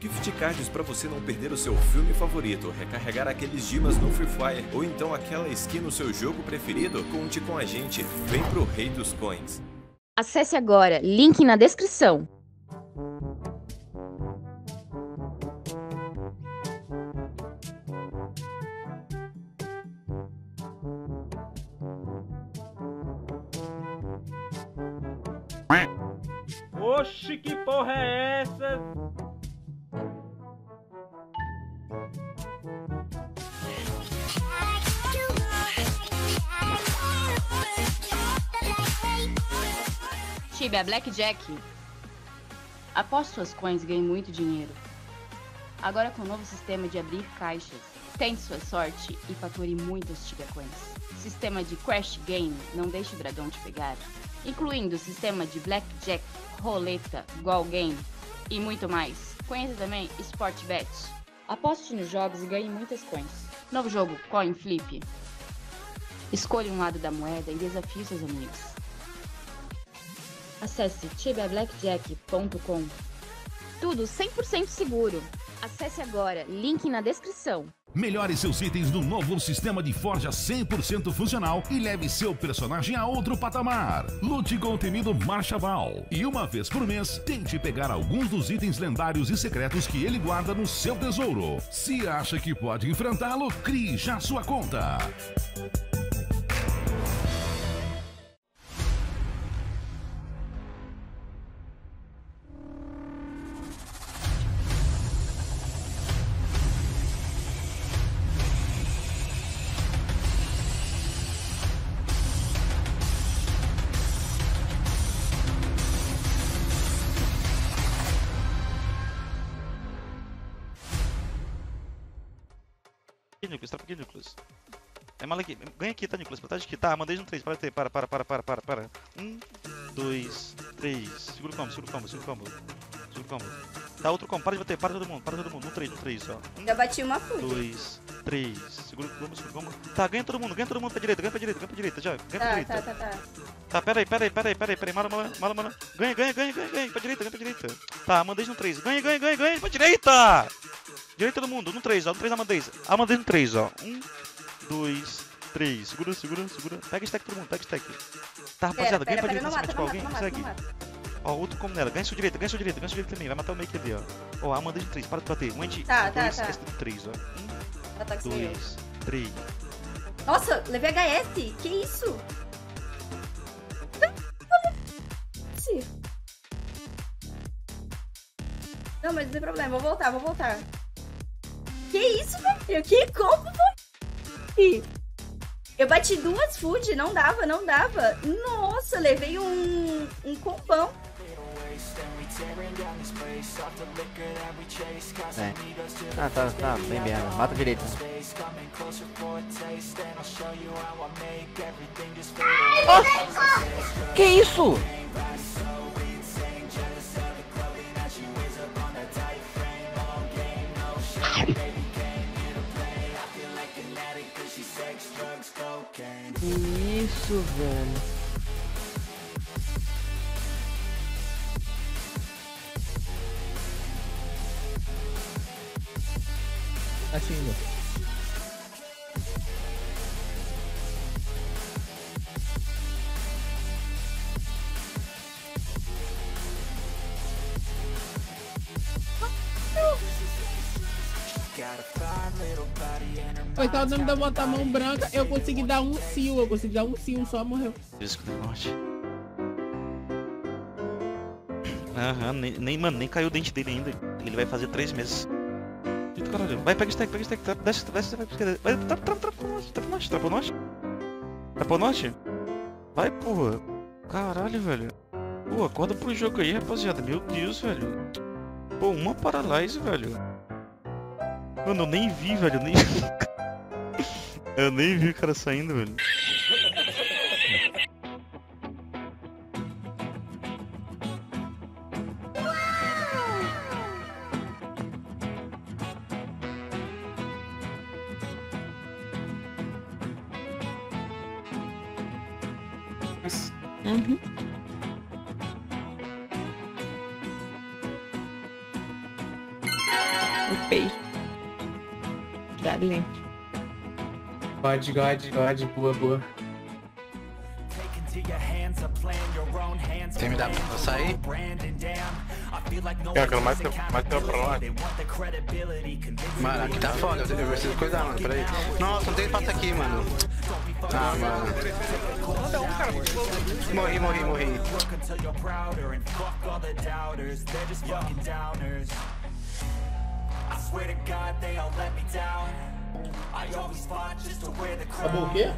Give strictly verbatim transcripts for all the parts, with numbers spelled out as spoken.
Gift cards para você não perder o seu filme favorito, recarregar aqueles gemas no Free Fire ou então aquela skin no seu jogo preferido, conte com a gente, vem pro Rei dos Coins. Acesse agora, link na descrição. Oxi, que porra é essa? Chiba Blackjack. Após suas coins, ganhe muito dinheiro. Agora com o novo sistema de abrir caixas, tente sua sorte e fature muitas Chiba Coins. Sistema de Crash Game, não deixe o dragão te pegar. Incluindo o sistema de Blackjack, roleta, Goal Game e muito mais. Conheça também Sport Batch. Aposte nos jogos e ganhe muitas coins. Novo jogo, Coin Flip. Escolha um lado da moeda e desafie seus amigos. Acesse tibiablackjack ponto com. Tudo cem por cento seguro. Acesse agora, link na descrição. Melhore seus itens no novo sistema de forja cem por cento funcional e leve seu personagem a outro patamar. Lute com o temido Marshaball e uma vez por mês, tente pegar alguns dos itens lendários e secretos que ele guarda no seu tesouro. Se acha que pode enfrentá-lo, crie já sua conta. Nicolas, tá por aqui, Nicolas. É mal aqui. Ganha aqui, tá, Nicolas? Pra trás de aqui. Tá, mandei de um três. Para, para, para, para, para, para, para. Um, dois, três. Segura o combo, segura o combo, segura o combo. Segura o combo. Tá, outro combo. Para de bater, para todo mundo, para todo mundo. Um, três, um, três, ó. Um, já bati uma fuga. Dois, três. Segura o combo, segura o combo. Tá, ganha todo mundo, ganha todo mundo pra direita, ganha pra direita, ganha pra direita, já. Ganha pra tá, direita. Tá, tá, tá. Tá, peraí, peraí, peraí, peraí, peraí. Mala, mala, mala, mala. Ganha, ganha, ganha, ganha, ganha. Pra direita, ganha pra direita. Tá, mandei de um três. Ganha, ganha, ganha, ganha. Pra direita! Direita todo mundo, no três, ó, no três amandei. Amandei no três, ó. um, dois, três. Segura, segura, segura. Pega stack todo mundo, pega stack. Tá, rapaziada, ganha pra direita nesse match, alguém consegue? Ó, outro combo nela. Ganha sua direita, ganha sua direita, ganha sua direita também. Vai matar o meio que dele, ó. Ó, amandei no três, para de bater. Um, anti. Tá, tá, tá. três, ó. um, dois, três. Nossa, levei H S. Que isso? Não, mas não tem problema, vou voltar, vou voltar. Que isso, meu filho? Que combo foi? Eu bati duas food, não dava, não dava. Nossa, levei um, um compão. É. Ah, tá, tá, bem bem. Mata direito. Nossa! Que isso? Que isso, velho. Aqui ainda. Coitado, não deu botar a mão branca, eu consegui dar um cio, eu consegui dar um cio, só morreu. Risco do norte. Aham, nem, nem, mano, nem caiu o dente dele ainda. Ele vai fazer três meses. Caralho, vai, pega o stack, pega o stack, desce, desce, vai pra esquerda. Vai, trapa, trapa, trapa, trapa o norte, trapa o norte. Trapa o norte? Vai, porra. Caralho, velho. Pô, acorda pro jogo aí, rapaziada. Meu Deus, velho. Pô, uma paralyse, velho. Mano, eu nem vi, velho, eu nem vi. Eu nem vi o cara saindo, velho. Uhum. Upei. Obrigado, gente. God, God, God. Boa, boa. Tem me dado pra sair? Cara, eu quero mais tempo pra lá. Mano, aqui tá foda, eu preciso cuidar, mano, peraí. Nossa, não tem espaço aqui, mano. Ah, mano. Morri, morri, morri. Acabou o quê?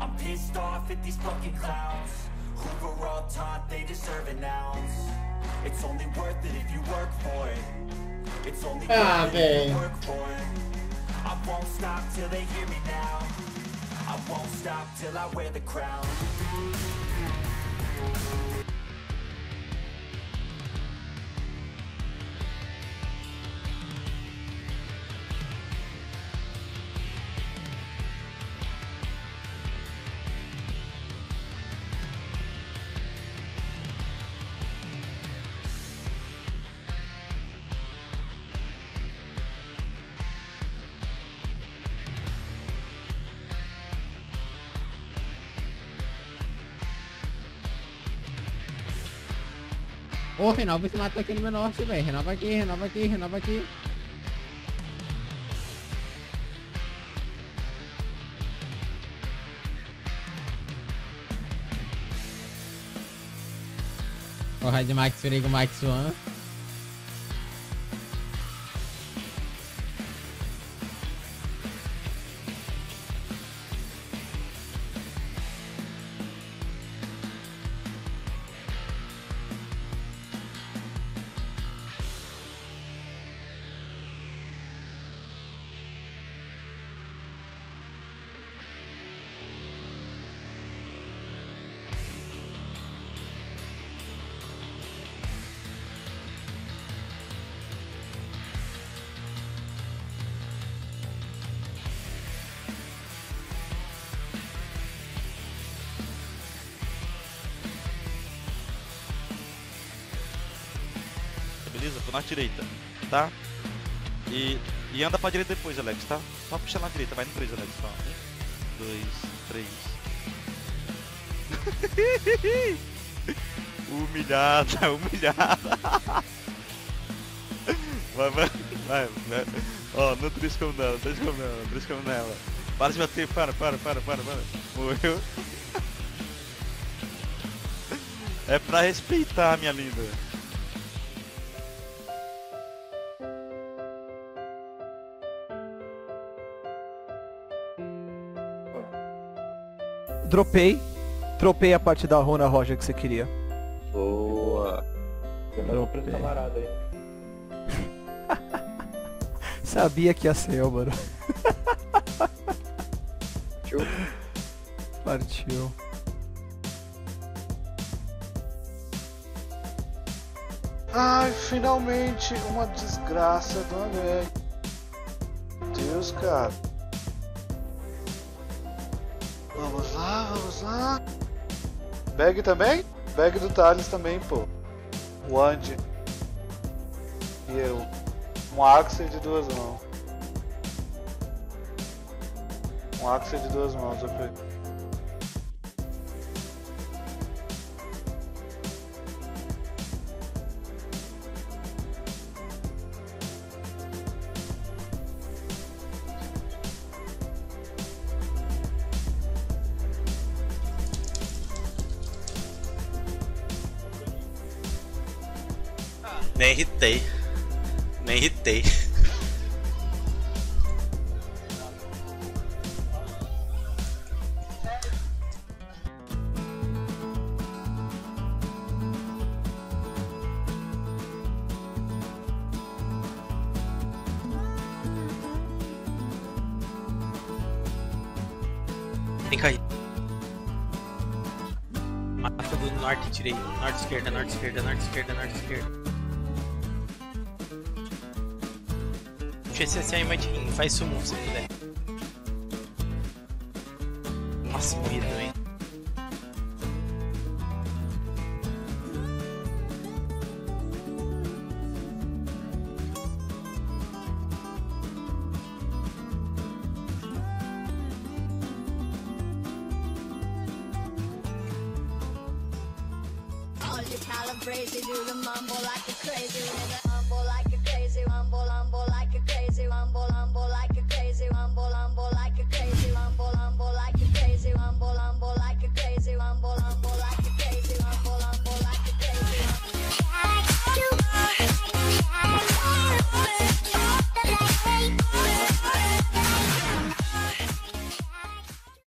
I'm pissed off at these fucking clowns who were all taught they deserve an ounce. It's only worth it if you work for it. It's only worth it if you work for it. I won't stop till they hear me now. I won't stop till I wear the crown. Ô, oh, renova esse lado aqui no meu norte, velho. Renova aqui, renova aqui, renova aqui. O Red Max virei com o Max One. Na direita, tá? E, e anda pra direita depois, Alex, tá? Só puxa na direita, vai no três, Alex, tá? um, dois, três. Humilhada, humilhada. Vai, vai, vai, vai. Ó, não triste como nela, triste como nela, triste como nela. Para de bater, para, para, para, para, para. Morreu. É pra respeitar, minha linda. Dropei, dropei a parte da Rona Roja que você queria. Boa. Dropei. Sabia que ia ser eu, mano. Partiu. Partiu. Ai, finalmente uma desgraça do André. Meu Deus, cara. Vamos lá, vamos lá. Bag também? Bag do Thales também, pô. O Andy. E eu. Um Axel de duas mãos. Um Axel de duas mãos, ok. Nem irritei, nem irritei. Vem cá aí. Mata do norte, tirei. Norte esquerda, norte esquerda, norte esquerda, norte esquerda. Esse assim é imagem, faz sumo se puder. Nossa, vida, hein? I'm crazy, do the mumble like a crazy nigga. Mumble like a crazy, mumble, mumble.